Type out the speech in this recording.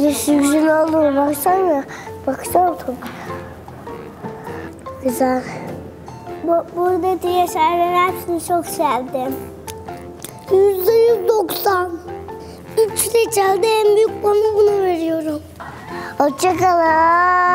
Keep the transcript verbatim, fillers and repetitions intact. yeşil güzel olur, baksana, baksana tabii. Güzel. Bu, buradaki yaşarların hepsini çok sevdim. Yüzde yüz doksan. Üç reçelde en büyük puanı buna veriyorum. Hoşça kalın.